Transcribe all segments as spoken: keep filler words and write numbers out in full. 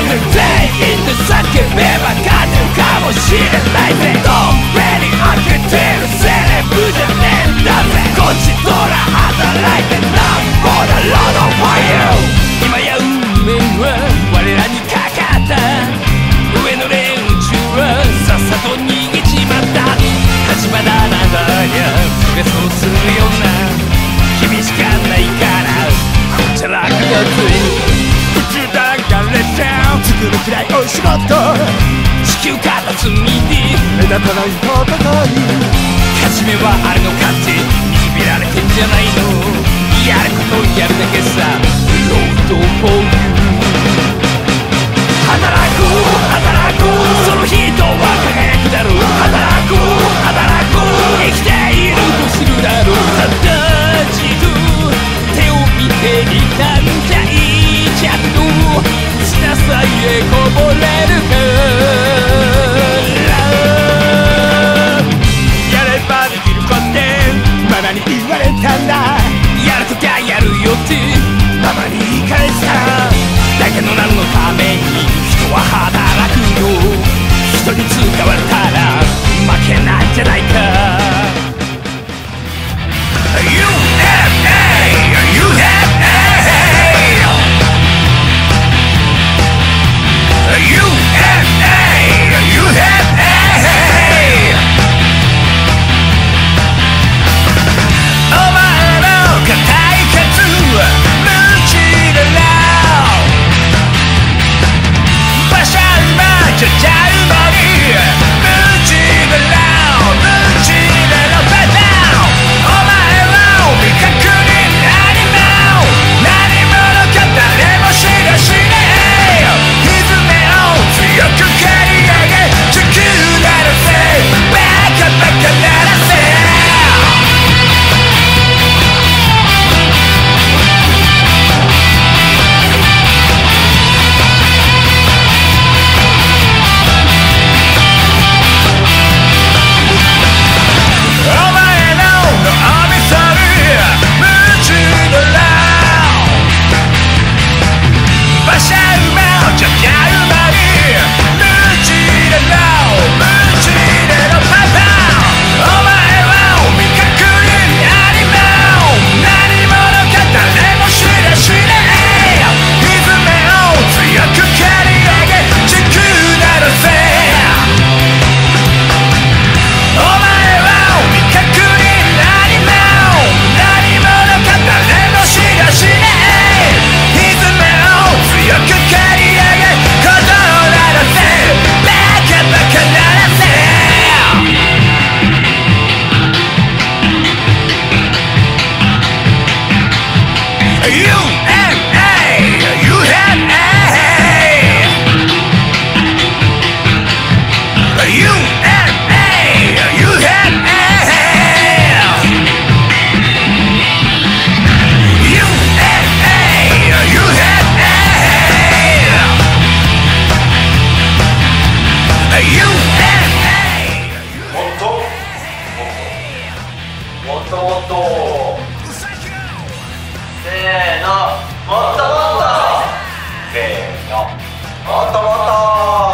another day in the sun can be my goddamn come on shit and life and don't really understand said and put a name nothing Conchitora had a life and love for the Lord of fire 今や運命は我らにかかった上の連中はさっさと逃げちまった立花ならやそりゃそうするよな君しかないからこっちゃ楽だぜ作るくらいおいしかった地球から隅に目立たない戦い勝ち目はあるのかって見びられてんじゃないのやることやるだけさロードフォーユー働こう働こうその人は輝くだろう働こう働こう生きているとするだろうただ一度手を見ていたんじゃいいじゃんのI'mもっともっ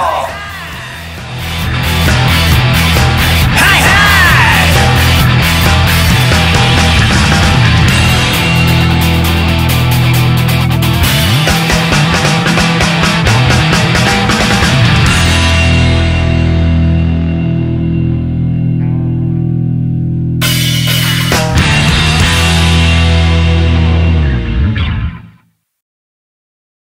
と